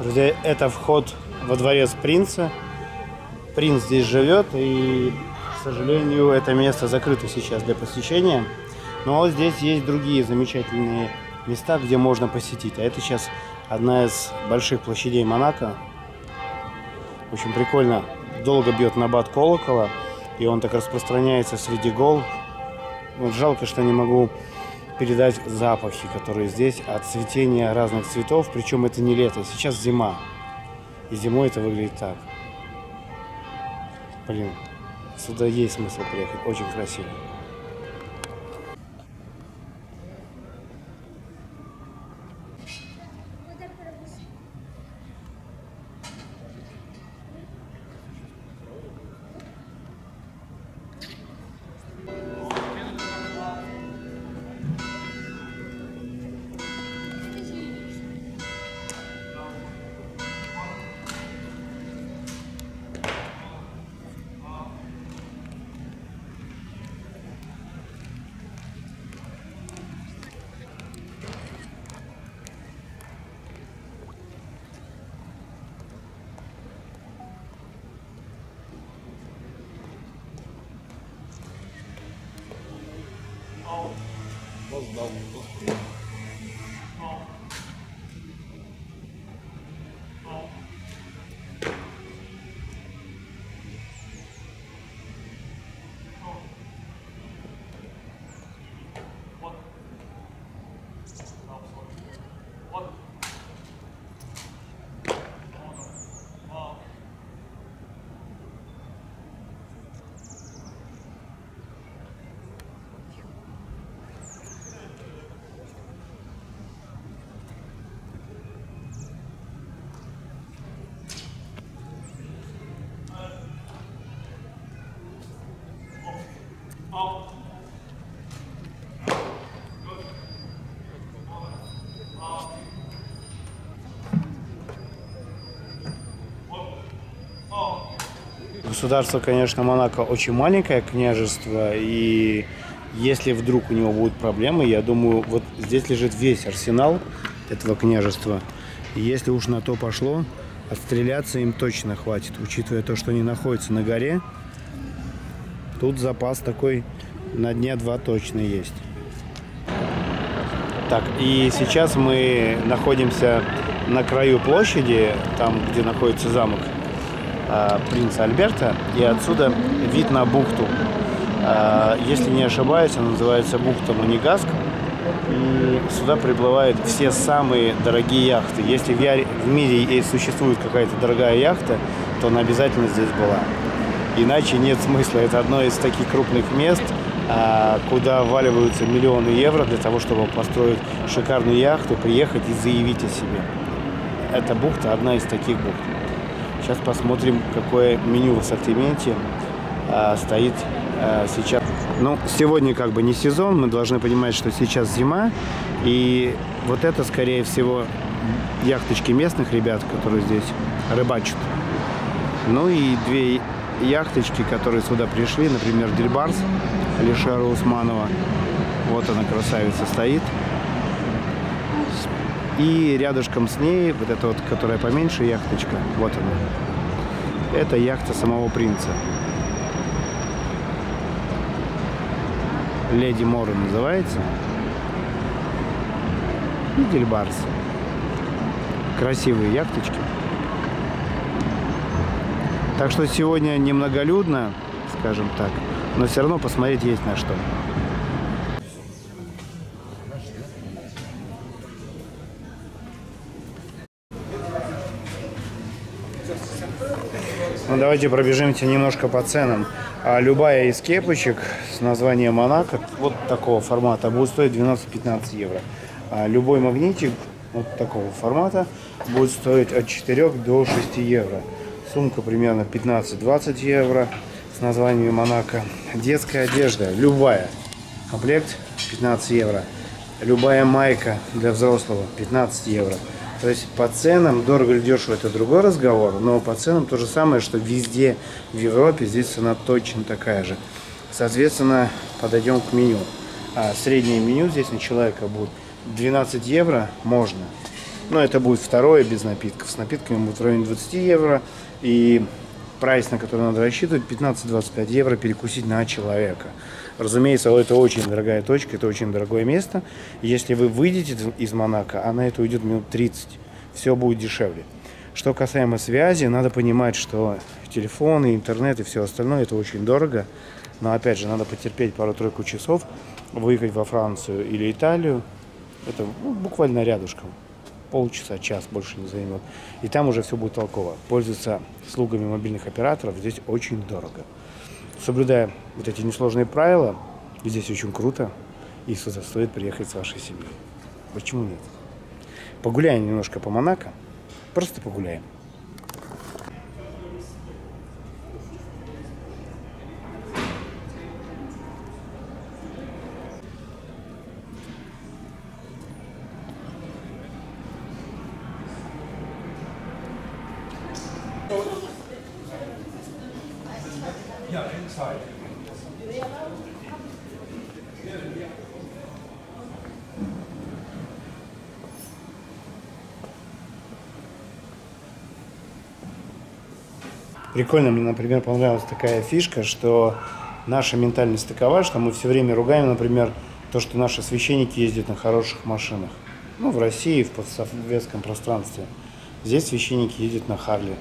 Друзья, это вход во дворец принца. Принц здесь живет, и, к сожалению, это место закрыто сейчас для посещения. Но здесь есть другие замечательные места, где можно посетить. А это сейчас одна из больших площадей Монако. Очень прикольно. Долго бьет набат колокола, и он так распространяется среди гол. Вот жалко, что не могу передать запахи, которые здесь от цветения разных цветов. Причем это не лето, сейчас зима. И зимой это выглядит так. Блин, сюда есть смысл приехать, очень красиво. Государство, конечно, Монако очень маленькое княжество, и если вдруг у него будут проблемы, я думаю, вот здесь лежит весь арсенал этого княжества. И если уж на то пошло, отстреляться им точно хватит, учитывая то, что они находятся на горе. Тут запас такой на дня два точно есть. Так, и сейчас мы находимся на краю площади, там, где находится замок принца Альберта, и отсюда вид на бухту. Если не ошибаюсь, она называется бухта Монегаск. И сюда приплывают все самые дорогие яхты. Если в мире существует какая-то дорогая яхта, то она обязательно здесь была. Иначе нет смысла. Это одно из таких крупных мест, куда вваливаются миллионы евро для того, чтобы построить шикарную яхту, приехать и заявить о себе. Эта бухта одна из таких бухт. Сейчас посмотрим, какое меню в ассортименте стоит сейчас. Ну, сегодня как бы не сезон, мы должны понимать, что сейчас зима. И вот это, скорее всего, яхточки местных ребят, которые здесь рыбачат. Ну и две яхточки, которые сюда пришли, например, Дильбарс Алишера Усманова. Вот она, красавица, стоит. И рядышком с ней, вот эта вот, которая поменьше, яхточка, вот она. Это яхта самого принца. Леди Мору называется. И Гельбарс. Красивые яхточки. Так что сегодня немноголюдно, скажем так, но все равно посмотреть есть на что. Ну, давайте пробежимся немножко по ценам. Любая из кепочек с названием Монако вот такого формата будет стоить 12-15 евро. Любой магнитик вот такого формата будет стоить от 4 до 6 евро. Сумка примерно 15-20 евро с названием Монако. Детская одежда, любая. Комплект 15 евро. Любая майка для взрослого 15 евро. То есть по ценам, дорого или дешево, это другой разговор, но по ценам то же самое, что везде в Европе, здесь она точно такая же. Соответственно, подойдем к меню. Среднее меню здесь на человека будет 12 евро, можно. Но это будет второе без напитков. С напитками будет в районе 20 евро. И прайс, на который надо рассчитывать, 15-25 евро перекусить на человека. Разумеется, это очень дорогая точка, это очень дорогое место. Если вы выйдете из Монако, а на это уйдет минут 30, все будет дешевле. Что касаемо связи, надо понимать, что телефоны, интернет и все остальное, это очень дорого. Но опять же, надо потерпеть пару-тройку часов, выехать во Францию или Италию. Это буквально рядышком. Полчаса, час больше не займет. И там уже все будет толково. Пользоваться слугами мобильных операторов здесь очень дорого. Соблюдая вот эти несложные правила, здесь очень круто. И сюда стоит приехать с вашей семьей. Почему нет? Погуляем немножко по Монако. Просто погуляем. Прикольно, мне, например, понравилась такая фишка, что наша ментальность такова, что мы все время ругаем, например, то, что наши священники ездят на хороших машинах. Ну, в России, в постсоветском пространстве. Здесь священники ездят на Харли.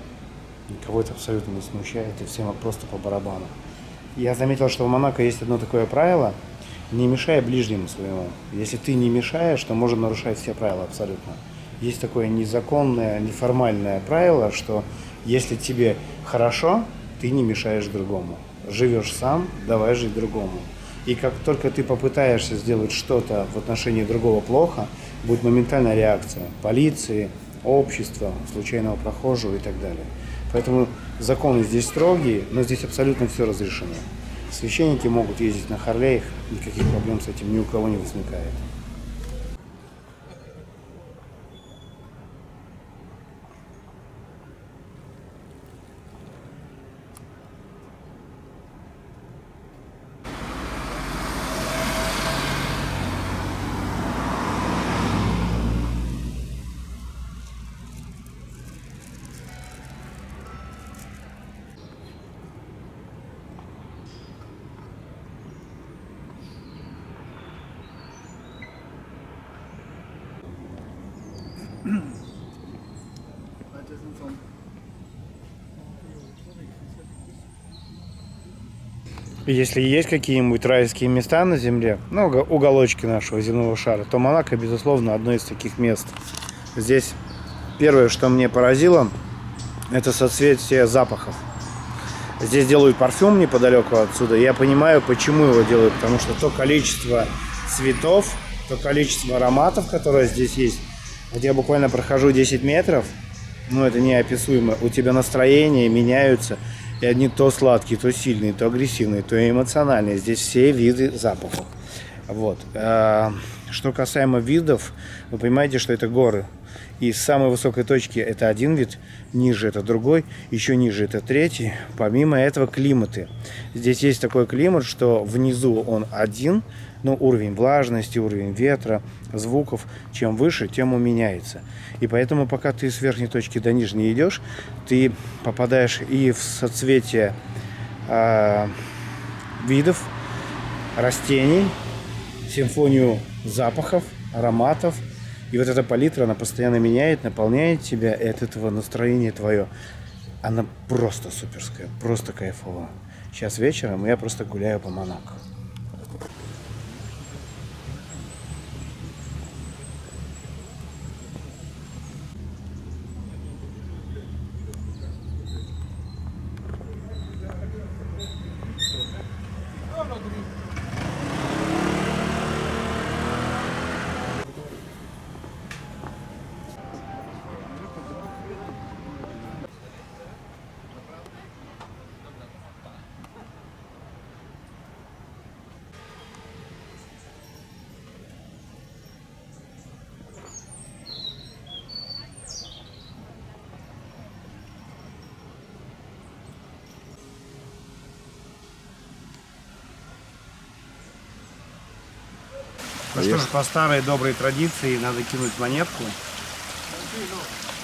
Никого это абсолютно не смущает, и всем просто по барабану. Я заметил, что в Монако есть одно такое правило: не мешай ближнему своему. Если ты не мешаешь, то можно нарушать все правила абсолютно. Есть такое незаконное, неформальное правило, что если тебе хорошо, ты не мешаешь другому. Живешь сам, давай жить другому. И как только ты попытаешься сделать что-то в отношении другого плохо, будет моментальная реакция полиции, общества, случайного прохожего и так далее. Поэтому законы здесь строгие, но здесь абсолютно все разрешено. Священники могут ездить на Харлеях, никаких проблем с этим ни у кого не возникает. Если есть какие-нибудь райские места на земле, ну, уголочки нашего земного шара, то Монако, безусловно, одно из таких мест. Здесь первое, что мне поразило, это соцветие запахов. Здесь делают парфюм неподалеку отсюда. Я понимаю, почему его делают, потому что то количество цветов, то количество ароматов, которые здесь есть. Вот я буквально прохожу 10 метров, ну, это неописуемо. У тебя настроения меняются. И одни то сладкие, то сильные, то агрессивные, то эмоциональные. Здесь все виды запахов. Вот. Что касаемо видов, вы понимаете, что это горы. И с самой высокой точки это один вид, ниже это другой, еще ниже это третий. Помимо этого климаты. Здесь есть такой климат, что внизу он один, но уровень влажности, уровень ветра, звуков, чем выше, тем он меняется. И поэтому, пока ты с верхней точки до нижней идешь, ты попадаешь и в соцветие видов, растений, симфонию запахов, ароматов. И вот эта палитра, она постоянно меняет, наполняет тебя, и от этого настроение твое. Она просто суперская, просто кайфовая. Сейчас вечером я просто гуляю по Монако. Ну что ж, по старой доброй традиции надо кинуть монетку.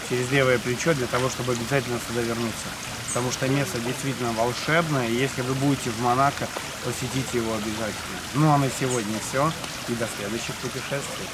через левое плечо для того, чтобы обязательно сюда вернуться. Потому что место действительно волшебное. И если вы будете в Монако, посетите его обязательно. Ну а на сегодня все. И до следующих путешествий.